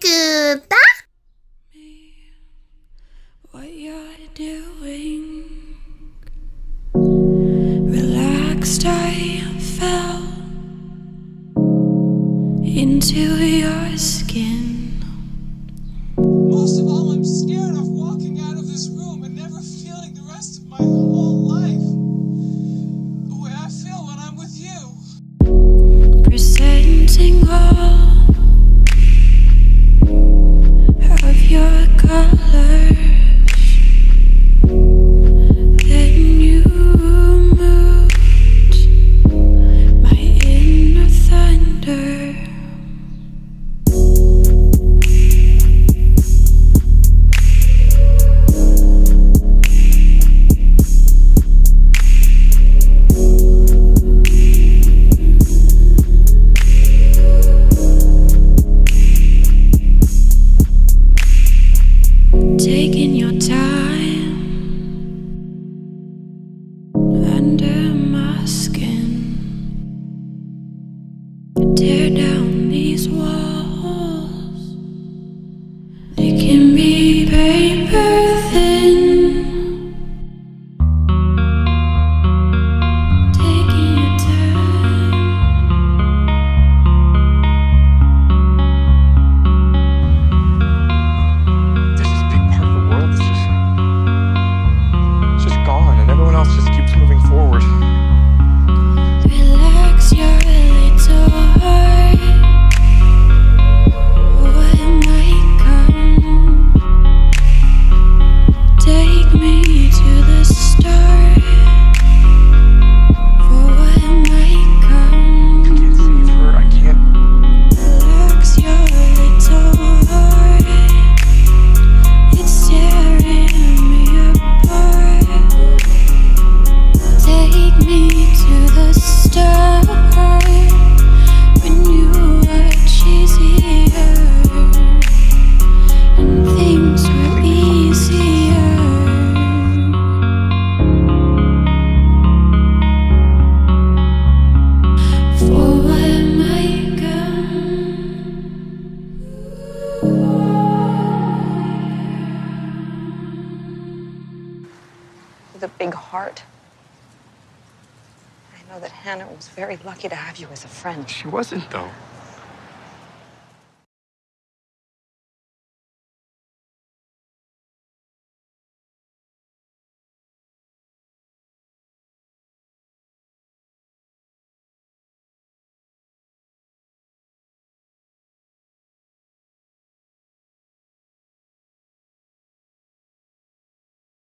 Goodbye. What you're doing. Relaxed, I fell into your skin. Most of all, I'm scared of walking out of this room and never feeling the rest of my whole life the way I feel when I'm with you. Presenting all of your colors. Taking your time under my skin. Tear down these walls. They can be paper thin. Taking your time. There's this big part of the world that's just gone, and everyone else just keeps moving forward. Relax your little heart. What might come? Take me to the start. For what might come? I can't save her. I can't. Relax your little heart. It's tearing me apart. Take me to the start. When you are cheesier and things were easier. For what might come. With a big heart. I know that Hannah was very lucky to have you as a friend. She wasn't, though.